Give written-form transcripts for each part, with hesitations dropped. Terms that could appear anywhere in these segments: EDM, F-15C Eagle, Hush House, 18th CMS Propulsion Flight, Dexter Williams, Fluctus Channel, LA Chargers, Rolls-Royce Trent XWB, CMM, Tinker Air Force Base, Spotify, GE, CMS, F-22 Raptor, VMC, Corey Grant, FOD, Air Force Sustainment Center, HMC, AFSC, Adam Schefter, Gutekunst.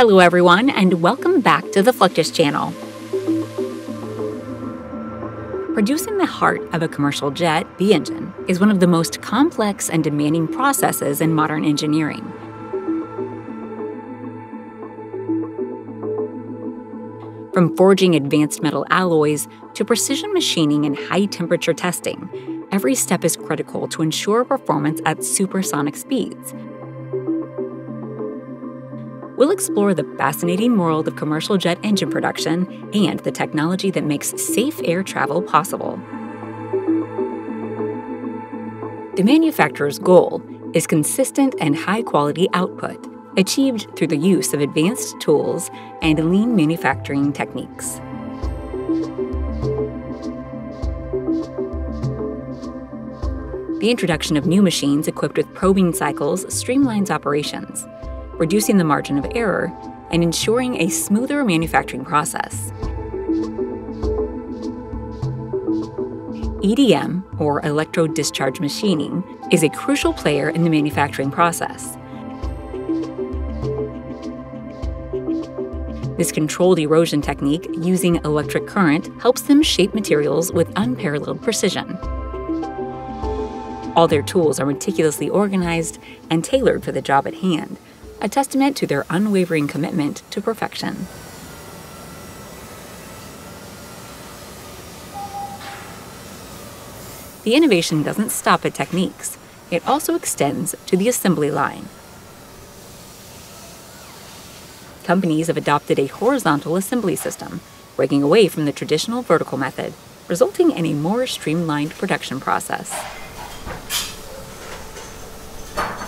Hello everyone, and welcome back to the Fluctus Channel. Producing the heart of a commercial jet, the engine, is one of the most complex and demanding processes in modern engineering. From forging advanced metal alloys to precision machining and high-temperature testing, every step is critical to ensure performance at supersonic speeds. We'll explore the fascinating world of commercial jet engine production and the technology that makes safe air travel possible. The manufacturer's goal is consistent and high-quality output, achieved through the use of advanced tools and lean manufacturing techniques. The introduction of new machines equipped with probing cycles streamlines operations, reducing the margin of error, and ensuring a smoother manufacturing process. EDM, or electro-discharge machining, is a crucial player in the manufacturing process. This controlled erosion technique using electric current helps them shape materials with unparalleled precision. All their tools are meticulously organized and tailored for the job at hand, a testament to their unwavering commitment to perfection. The innovation doesn't stop at techniques. It also extends to the assembly line. Companies have adopted a horizontal assembly system, breaking away from the traditional vertical method, resulting in a more streamlined production process.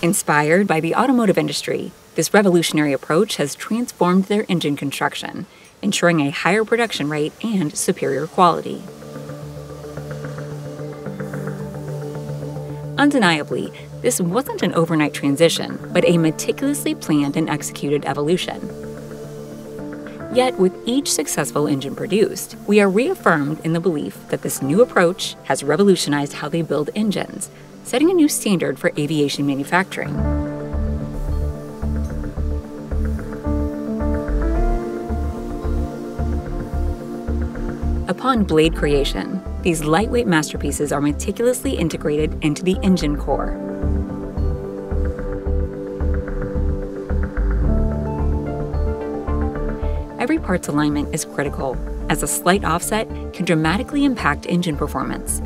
Inspired by the automotive industry, this revolutionary approach has transformed their engine construction, ensuring a higher production rate and superior quality. Undeniably, this wasn't an overnight transition, but a meticulously planned and executed evolution. Yet, with each successful engine produced, we are reaffirmed in the belief that this new approach has revolutionized how they build engines, setting a new standard for aviation manufacturing. Upon blade creation, these lightweight masterpieces are meticulously integrated into the engine core. Every part's alignment is critical, as a slight offset can dramatically impact engine performance.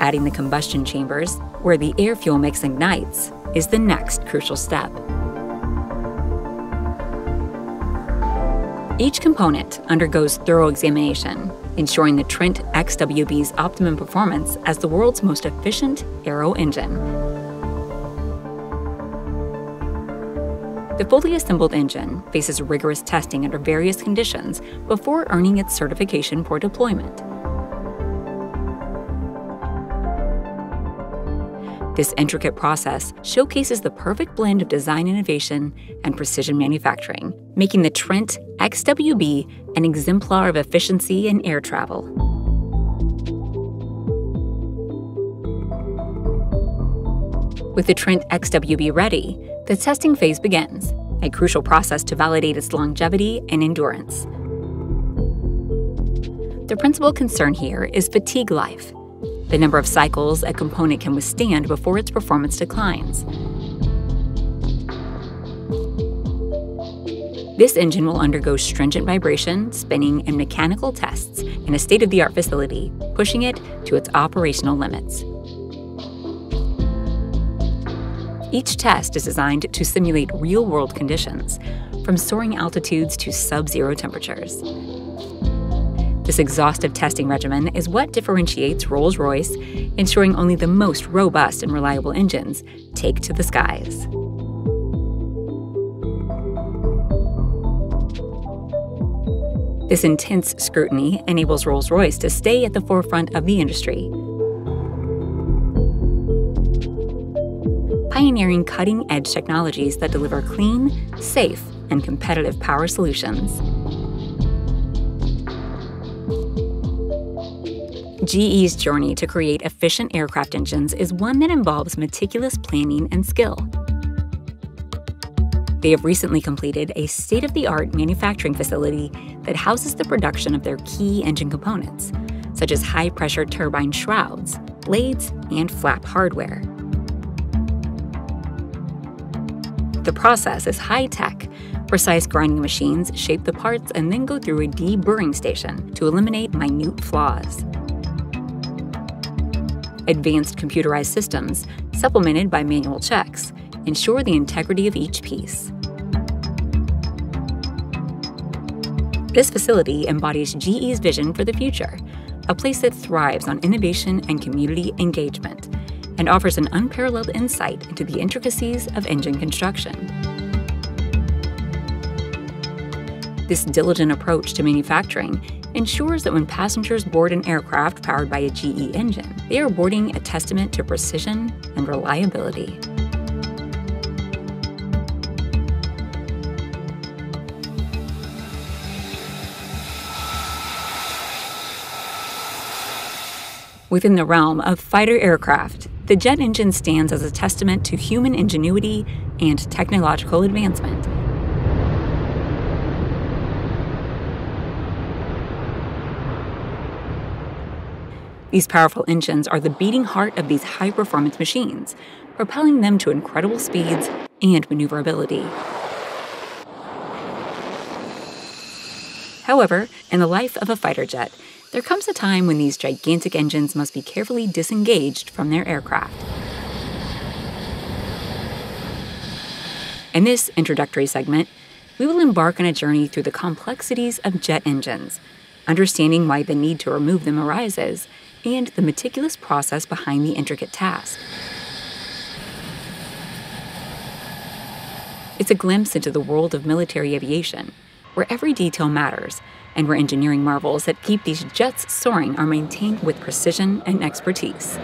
Adding the combustion chambers, where the air fuel mix ignites, is the next crucial step. Each component undergoes thorough examination, ensuring the Trent XWB's optimum performance as the world's most efficient aero engine. The fully assembled engine faces rigorous testing under various conditions before earning its certification for deployment. This intricate process showcases the perfect blend of design innovation and precision manufacturing, making the Trent XWB an exemplar of efficiency in air travel. With the Trent XWB ready, the testing phase begins, a crucial process to validate its longevity and endurance. The principal concern here is fatigue life, the number of cycles a component can withstand before its performance declines. This engine will undergo stringent vibration, spinning, and mechanical tests in a state-of-the-art facility, pushing it to its operational limits. Each test is designed to simulate real-world conditions, from soaring altitudes to sub-zero temperatures. This exhaustive testing regimen is what differentiates Rolls-Royce, ensuring only the most robust and reliable engines take to the skies. This intense scrutiny enables Rolls-Royce to stay at the forefront of the industry, pioneering cutting-edge technologies that deliver clean, safe, and competitive power solutions. GE's journey to create efficient aircraft engines is one that involves meticulous planning and skill. They have recently completed a state-of-the-art manufacturing facility that houses the production of their key engine components, such as high-pressure turbine shrouds, blades, and flap hardware. The process is high-tech. Precise grinding machines shape the parts and then go through a deburring station to eliminate minute flaws. Advanced computerized systems, supplemented by manual checks, ensure the integrity of each piece. This facility embodies GE's vision for the future, a place that thrives on innovation and community engagement, and offers an unparalleled insight into the intricacies of engine construction. This diligent approach to manufacturing ensures that when passengers board an aircraft powered by a GE engine, they are boarding a testament to precision and reliability. Within the realm of fighter aircraft, the jet engine stands as a testament to human ingenuity and technological advancement. These powerful engines are the beating heart of these high-performance machines, propelling them to incredible speeds and maneuverability. However, in the life of a fighter jet, there comes a time when these gigantic engines must be carefully disengaged from their aircraft. In this introductory segment, we will embark on a journey through the complexities of jet engines, understanding why the need to remove them arises, and the meticulous process behind the intricate task. It's a glimpse into the world of military aviation, where every detail matters, and where engineering marvels that keep these jets soaring are maintained with precision and expertise.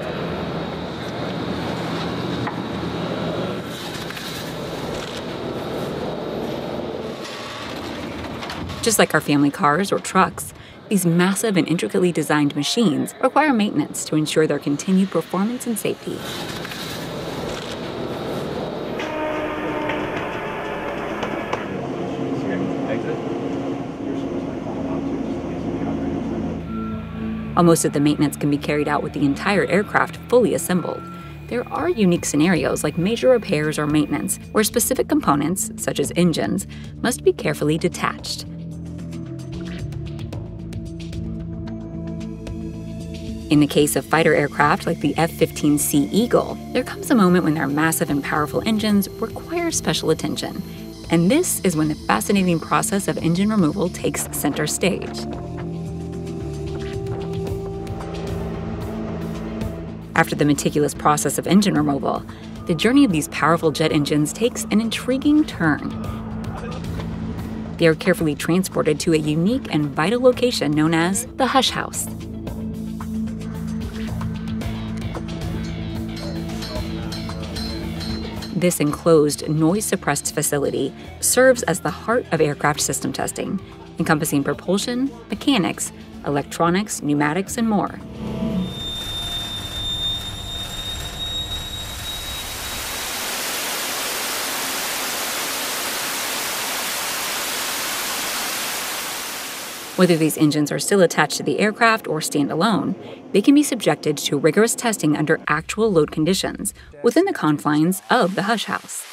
Just like our family cars or trucks, these massive and intricately designed machines require maintenance to ensure their continued performance and safety. While most of the maintenance can be carried out with the entire aircraft fully assembled, there are unique scenarios like major repairs or maintenance where specific components, such as engines, must be carefully detached. In the case of fighter aircraft like the F-15C Eagle, there comes a moment when their massive and powerful engines require special attention. And this is when the fascinating process of engine removal takes center stage. After the meticulous process of engine removal, the journey of these powerful jet engines takes an intriguing turn. They are carefully transported to a unique and vital location known as the Hush House. This enclosed, noise-suppressed facility serves as the heart of aircraft system testing, encompassing propulsion, mechanics, electronics, pneumatics, and more. Whether these engines are still attached to the aircraft or stand alone, they can be subjected to rigorous testing under actual load conditions within the confines of the Hush House.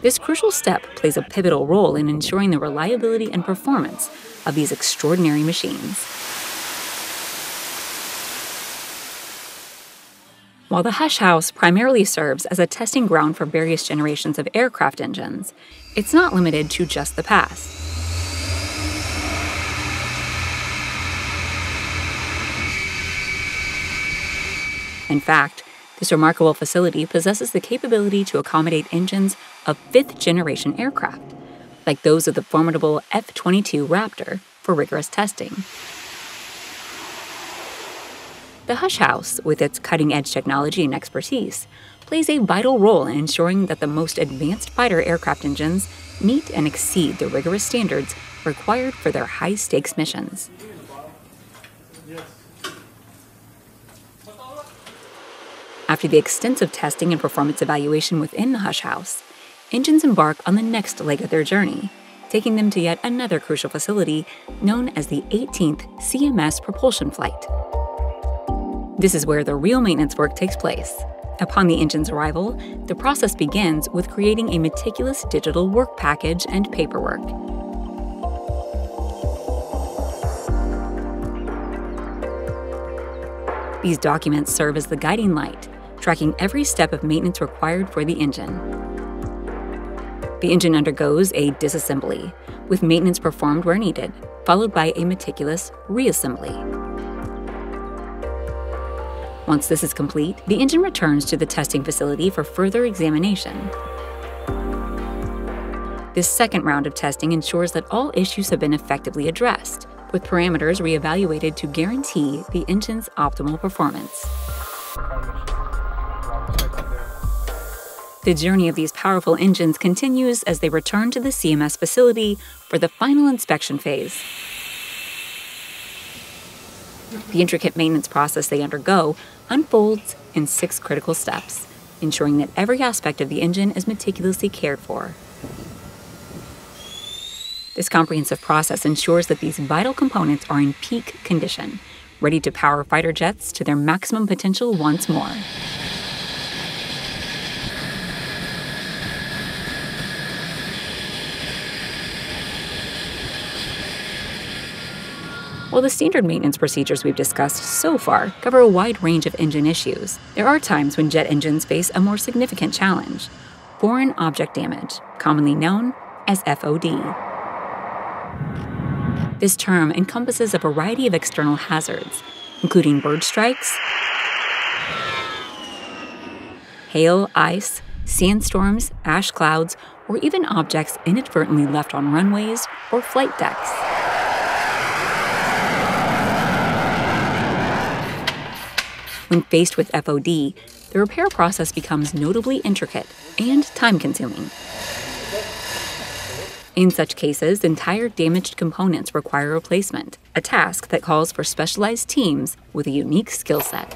This crucial step plays a pivotal role in ensuring the reliability and performance of these extraordinary machines. While the Hush House primarily serves as a testing ground for various generations of aircraft engines, it's not limited to just the past. In fact, this remarkable facility possesses the capability to accommodate engines of fifth-generation aircraft, like those of the formidable F-22 Raptor, for rigorous testing. The Hush House, with its cutting-edge technology and expertise, plays a vital role in ensuring that the most advanced fighter aircraft engines meet and exceed the rigorous standards required for their high-stakes missions. After the extensive testing and performance evaluation within the Hush House, engines embark on the next leg of their journey, taking them to yet another crucial facility known as the 18th CMS Propulsion Flight. This is where the real maintenance work takes place. Upon the engine's arrival, the process begins with creating a meticulous digital work package and paperwork. These documents serve as the guiding light, tracking every step of maintenance required for the engine. The engine undergoes a disassembly, with maintenance performed where needed, followed by a meticulous reassembly. Once this is complete, the engine returns to the testing facility for further examination. This second round of testing ensures that all issues have been effectively addressed, with parameters reevaluated to guarantee the engine's optimal performance. The journey of these powerful engines continues as they return to the CMS facility for the final inspection phase. The intricate maintenance process they undergo unfolds in 6 critical steps, ensuring that every aspect of the engine is meticulously cared for. This comprehensive process ensures that these vital components are in peak condition, ready to power fighter jets to their maximum potential once more. While the standard maintenance procedures we've discussed so far cover a wide range of engine issues, there are times when jet engines face a more significant challenge: foreign object damage, commonly known as FOD. This term encompasses a variety of external hazards, including bird strikes, hail, ice, sandstorms, ash clouds, or even objects inadvertently left on runways or flight decks. When faced with FOD, the repair process becomes notably intricate and time-consuming. In such cases, entire damaged components require replacement, a task that calls for specialized teams with a unique skill set.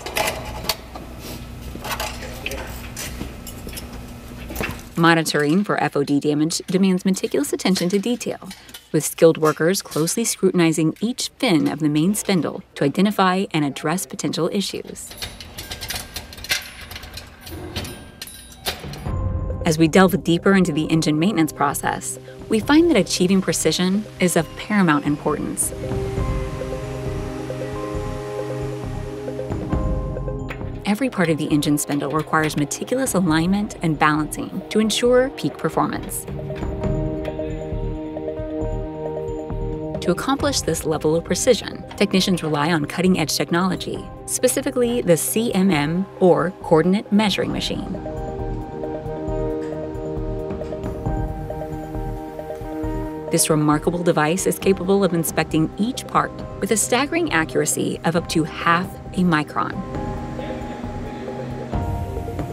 Monitoring for FOD damage demands meticulous attention to detail, with skilled workers closely scrutinizing each fin of the main spindle to identify and address potential issues. As we delve deeper into the engine maintenance process, we find that achieving precision is of paramount importance. Every part of the engine spindle requires meticulous alignment and balancing to ensure peak performance. To accomplish this level of precision, technicians rely on cutting-edge technology, specifically the CMM, or Coordinate Measuring Machine. This remarkable device is capable of inspecting each part with a staggering accuracy of up to half a micron.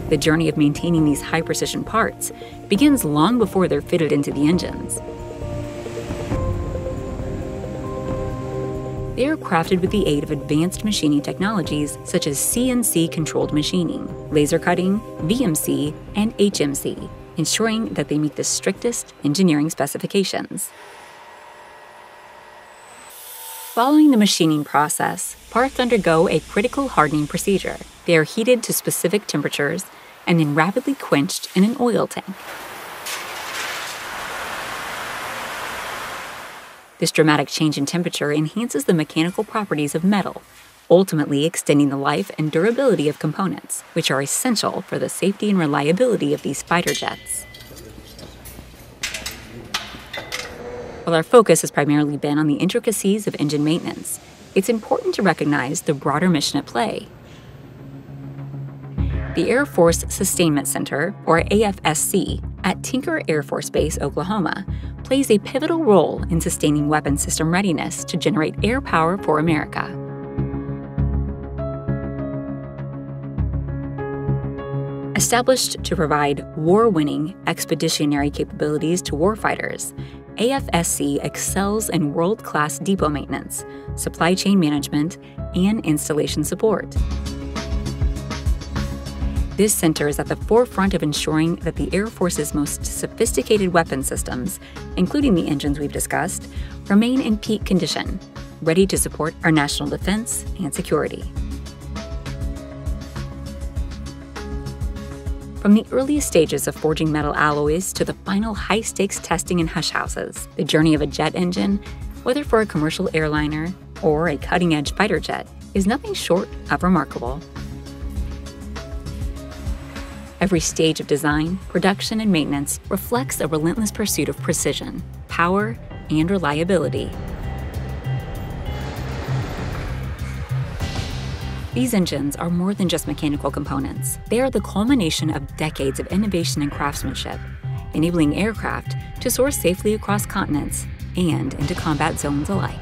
The journey of maintaining these high-precision parts begins long before they're fitted into the engines. They are crafted with the aid of advanced machining technologies such as CNC-controlled machining, laser cutting, VMC, and HMC, ensuring that they meet the strictest engineering specifications. Following the machining process, parts undergo a critical hardening procedure. They are heated to specific temperatures and then rapidly quenched in an oil tank. This dramatic change in temperature enhances the mechanical properties of metal, ultimately extending the life and durability of components, which are essential for the safety and reliability of these fighter jets. While our focus has primarily been on the intricacies of engine maintenance, it's important to recognize the broader mission at play. The Air Force Sustainment Center, or AFSC, at Tinker Air Force Base, Oklahoma, plays a pivotal role in sustaining weapon system readiness to generate air power for America. Established to provide war-winning expeditionary capabilities to warfighters, AFSC excels in world-class depot maintenance, supply chain management, and installation support. This center is at the forefront of ensuring that the Air Force's most sophisticated weapon systems, including the engines we've discussed, remain in peak condition, ready to support our national defense and security. From the earliest stages of forging metal alloys to the final high-stakes testing in hush houses, the journey of a jet engine, whether for a commercial airliner or a cutting-edge fighter jet, is nothing short of remarkable. Every stage of design, production, and maintenance reflects a relentless pursuit of precision, power, and reliability. These engines are more than just mechanical components. They are the culmination of decades of innovation and craftsmanship, enabling aircraft to soar safely across continents and into combat zones alike.